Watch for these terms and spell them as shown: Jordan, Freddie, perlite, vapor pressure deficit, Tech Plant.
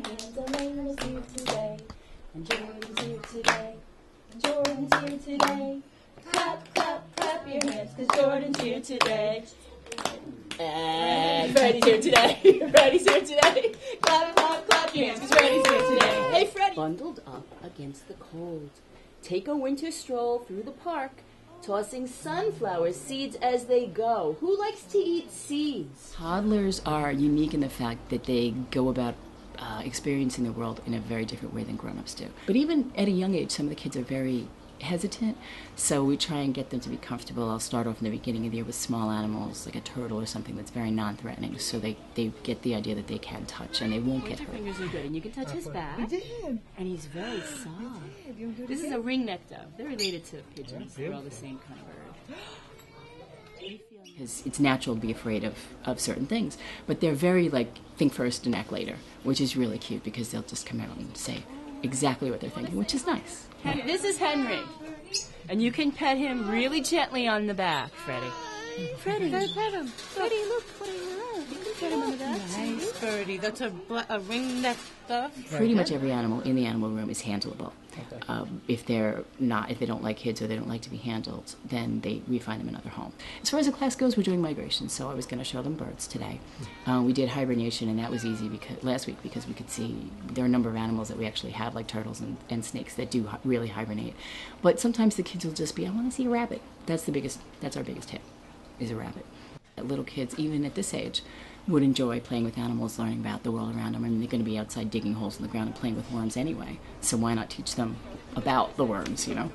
today, the rain is here today, and Jordan's here today, and Jordan's here today. Clap, clap, clap your hands, cause Jordan's here today. And Freddie's here today, Freddie's here today. Clap, clap, clap your hands, cause Freddie's here today. Hey Freddie! Bundled up against the cold, take a winter stroll through the park, tossing sunflower seeds as they go. Who likes to eat seeds? Toddlers are unique in the fact that they go about experiencing the world in a very different way than grown-ups do. But even at a young age, some of the kids are very hesitant, so we try and get them to be comfortable. I'll start off in the beginning of the year with small animals, like a turtle or something that's very non-threatening, so they get the idea that they can touch and they won't get hurt. Your fingers are good, and you can touch his back. We did. And he's very soft. This is a ringneck dove. They're related to pigeons. They're all the same kind of bird. Because it's natural to be afraid of certain things, but they're very like think first and act later, which is really cute because they'll just come out and say exactly what they're thinking, which is nice. Henry, this is Henry, and you can pet him really gently on the back, Freddie. Freddie, go pet him. Freddie, look, what do you love? You can pet him on the back. Nice, Freddie. That's a ringneck dove. Pretty much every animal in the animal room is handleable. If they don't like kids or they don't like to be handled, then we find them another home. As far as the class goes, we're doing migration, so I was going to show them birds today. We did hibernation, and that was easy because last week because we could see there are a number of animals that we actually have, like turtles and snakes, that do really hibernate. But sometimes the kids will just be, I want to see a rabbit. That's our biggest hit, is a rabbit. Little kids, even at this age, would enjoy playing with animals, learning about the world around them. I mean, they're going to be outside digging holes in the ground and playing with worms anyway, so why not teach them about the worms, you know?